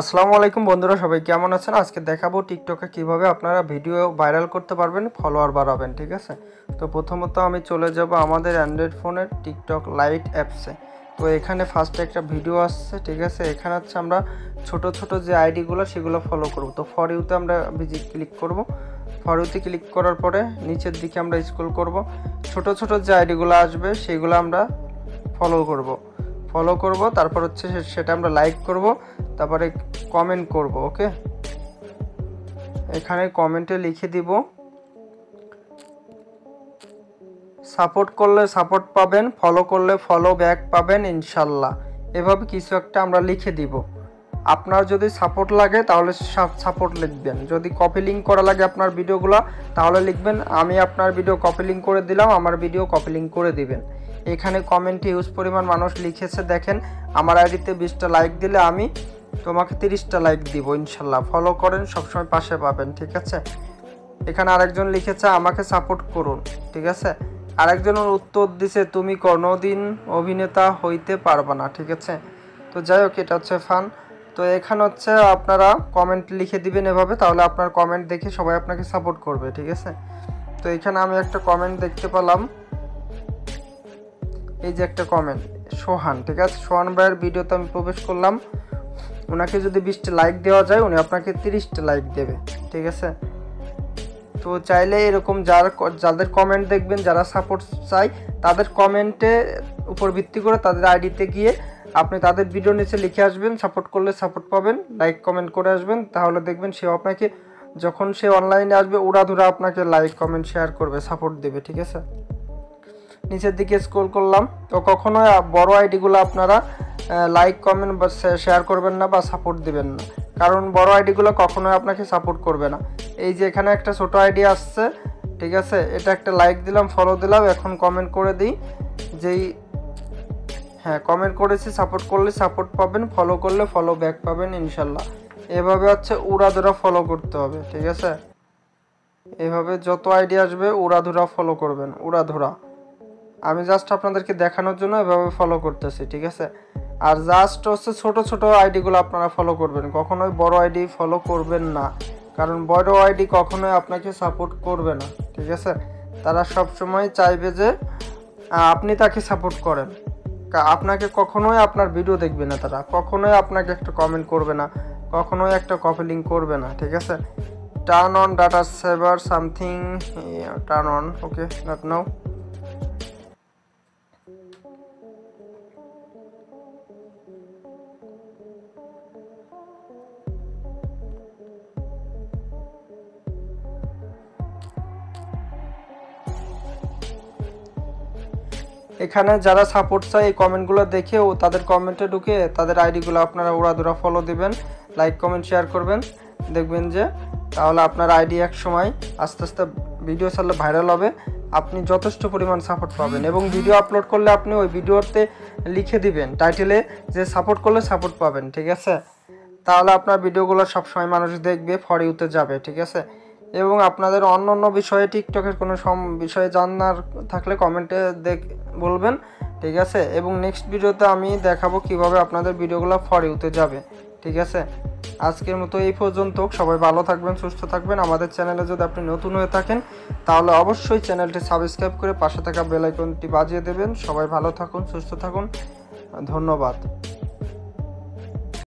আসসালামু আলাইকুম বন্ধুরা, সবাই কেমন আছেন? আজকে দেখাবো টিকটকে কিভাবে আপনারা ভিডিও ভাইরাল করতে পারবেন, ফলোয়ার বাড়াবেন। ঠিক আছে, তো প্রথমত আমি চলে যাব আমাদের অ্যান্ড্রয়েড ফোনের টিকটক লাইট অ্যাপসে। তো এখানে ফার্স্টে একটা ভিডিও আসছে। ঠিক আছে, এখানে হচ্ছে আমরা ছোট ছোট যে আইডিগুলো সেগুলো ফলো করব। তো ফর ইউতে আমরা ভিজিট ক্লিক করব। ফর ইউতে ক্লিক করার পরে নিচের দিকে আমরা স্ক্রল করব, ছোট ছোট যে আইডিগুলো আসবে সেগুলো আমরা ফলো করব, তারপর হচ্ছে সেটা আমরা লাইক করব, তারপরে কমেন্ট করব। ওকে, এখানে কমেন্টে লিখে দিব সাপোর্ট করলে সাপোর্ট পাবেন, ফলো করলে ফলো ব্যাক পাবেন ইনশাল্লাহ। এভাবে কিছু একটা আমরা লিখে দিব। আপনার যদি সাপোর্ট লাগে তাহলে সাপোর্ট লিখবেন, যদি কপি লিঙ্ক করা লাগে আপনার ভিডিওগুলো তাহলে লিখবেন আমি আপনার ভিডিও কপি লিঙ্ক করে দিলাম, আমার ভিডিও কপি লিঙ্ক করে দিবেন। এখানে কমেন্টে হিউজ পরিমাণ মানুষ লিখেছে। দেখেন, আমার আইডিতে 20টা লাইক দিলে আমি তোমাকে 30টা লাইক দিব ইনশাল্লাহ। ফলো করেন, সবসময় পাশে পাবেন। ঠিক আছে, এখানে আরেকজন লিখেছে আমাকে সাপোর্ট করুন। ঠিক আছে, আরেকজনের উত্তর দিছে তুমি কোনোদিন অভিনেতা হইতে পারবা না। ঠিক আছে, তো যাই হোক, এটা হচ্ছে ফান। তো এখানে হচ্ছে আপনারা কমেন্ট লিখে দিবেন এভাবে, তাহলে আপনার কমেন্ট দেখে সবাই আপনাকে সাপোর্ট করবে। ঠিক আছে, তো এখানে আমি একটা কমেন্ট দেখতে পেলাম, এই যে একটা কমেন্ট সোহান। ঠিক আছে, সোহান ভাইয়ের ভিডিওতে আমি প্রবেশ করলাম, ওনাকে যদি 20টা লাইক দেওয়া যায় উনি আপনাকে 30টা লাইক দেবে। ঠিক আছে, তো চাইলে এরকম যাদের কমেন্ট দেখবেন, যারা সাপোর্ট চাই, তাদের কমেন্টে উপর ভিত্তি করে তাদের আইডিতে গিয়ে আপনি তাদের ভিডিও নিচে লিখে আসবেন, সাপোর্ট করলে সাপোর্ট পাবেন, লাইক কমেন্ট করে আসবেন। তাহলে দেখবেন সেও আপনাকে, যখন সে অনলাইনে আসবে উড়াধুরা আপনাকে লাইক কমেন্ট শেয়ার করবে, সাপোর্ট দেবে। ঠিক আছে, নিচের দিকে স্ক্রল করলাম। তো কখনোই বড় আইডিগুলো আপনারা লাইক কমেন্ট বা শেয়ার করবেন না বা সাপোর্ট দেবেন না, কারণ বড় আইডিগুলো কখনোই আপনাকে সাপোর্ট করবে না। এই যে এখানে একটা ছোট আইডি আসছে। ঠিক আছে, এটা একটা লাইক দিলাম, ফলো দিলাম, এখন কমেন্ট করে দিই যেই, হ্যাঁ কমেন্ট করেছি সাপোর্ট করলে সাপোর্ট পাবেন, ফলো করলে ফলো ব্যাক পাবেন ইনশাল্লাহ। এভাবে হচ্ছে উড়াধুরা ফলো করতে হবে। ঠিক আছে, এভাবে যত আইডি আসবে উড়াধুরা ফলো করবেন, উড়াধুরা। আমি জাস্ট আপনাদেরকে দেখানোর জন্য এভাবে ফলো করতেছি। ঠিক আছে, আর জাস্ট হচ্ছে ছোটো ছোটো আইডিগুলো আপনারা ফলো করবেন, কখনোই বড় আইডি ফলো করবেন না, কারণ বড় আইডি কখনোই আপনাকে সাপোর্ট করবে না। ঠিক আছে, তারা সবসময় চাইবে যে আপনি তাকে সাপোর্ট করেন, আপনাকে কখনোই আপনার ভিডিও দেখবে না, তারা কখনোই আপনাকে একটা কমেন্ট করবে না, কখনোই একটা কপি লিঙ্ক করবে না। ঠিক আছে, turn on data saver something, turn on, okay not now. এখানে যারা সাপোর্ট চায় এই কমেন্টগুলো দেখে ও তাদের কমেন্টে ঢুকে তাদের আইডিগুলো আপনারা উড়াধুরা ফলো দিবেন, লাইক কমেন্ট শেয়ার করবেন। দেখবেন যে তাহলে আপনার আইডি এক সময় আস্তে আস্তে ভিডিও ছাড়লে ভাইরাল হবে, আপনি যথেষ্ট পরিমাণ সাপোর্ট পাবেন। এবং ভিডিও আপলোড করলে আপনি ওই ভিডিওতে লিখে দিবেন টাইটেলে যে সাপোর্ট করলে সাপোর্ট পাবেন। ঠিক আছে, তাহলে আপনার ভিডিওগুলো সবসময় মানুষ দেখবে, ফর ইউতে যাবে। ঠিক আছে, এবং আপনাদের অন্য অন্য বিষয়ে টিকটকের কোনো বিষয়ে জানার থাকলে কমেন্টে বলবেন। ঠিক আছে, এবং নেক্সট ভিডিওতে আমি দেখাবো কিভাবে আপনাদের ভিডিওগুলো ফর ইউতে যাবে। ঠিক আছে, আজকের মতো এই পর্যন্ত। সবাই ভালো থাকবেন, সুস্থ থাকবেন। আমাদের চ্যানেলে যদি আপনি নতুন হয়ে থাকেন তাহলে অবশ্যই চ্যানেলটি সাবস্ক্রাইব করে পাশে থাকা বেল আইকনটি বাজিয়ে দেবেন। সবাই ভালো থাকুন, সুস্থ থাকুন, ধন্যবাদ।